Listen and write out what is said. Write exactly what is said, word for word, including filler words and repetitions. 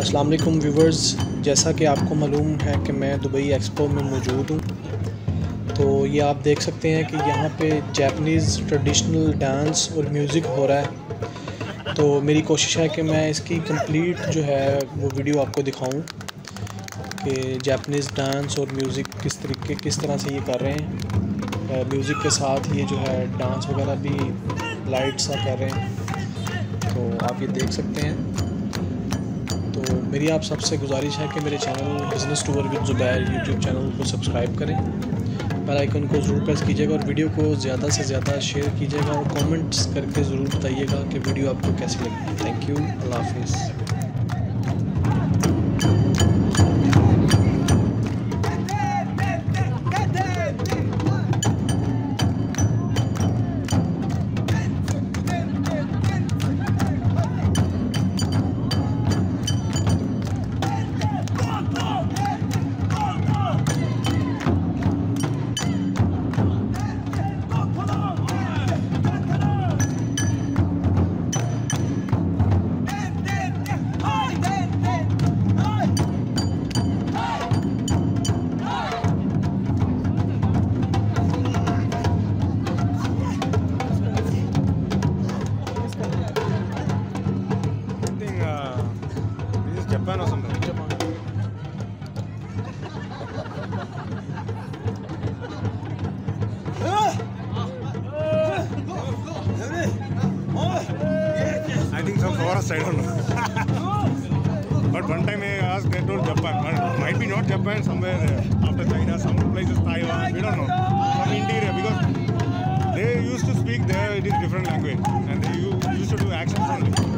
अस्सलाम वालेकुम व्यूवर्स, जैसा कि आपको मालूम है कि मैं दुबई एक्सपो में मौजूद हूँ। तो ये आप देख सकते हैं कि यहाँ पे जापानीज़ ट्रेडिशनल डांस और म्यूज़िक हो रहा है। तो मेरी कोशिश है कि मैं इसकी कंप्लीट जो है वो वीडियो आपको दिखाऊं कि जापानीज़ डांस और म्यूज़िक किस तरीके किस तरह से ये कर रहे हैं। म्यूज़िक के साथ ये जो है डांस वगैरह भी लाइट सा कर रहे हैं, तो आप ये देख सकते हैं। तो मेरी आप सबसे गुजारिश है कि मेरे channel business tour with Zubair YouTube channel को सब्सक्राइब करें, बेल आइकन को ज़रूर प्रेस कीजिएगा और वीडियो को ज़्यादा से ज़्यादा शेयर कीजिएगा और कमेंट्स करके ज़रूर बताइएगा कि वीडियो आपको कैसी लगी। थैंक यू, अल्लाह हाफिज़। Japan or something. Japan. I think some forest, I don't know. But one time I asked, they told Japan. But might be not Japan, somewhere after China, some places Taiwan, we don't know. From India, because they used to speak there, it is different language. And they used to do actions only.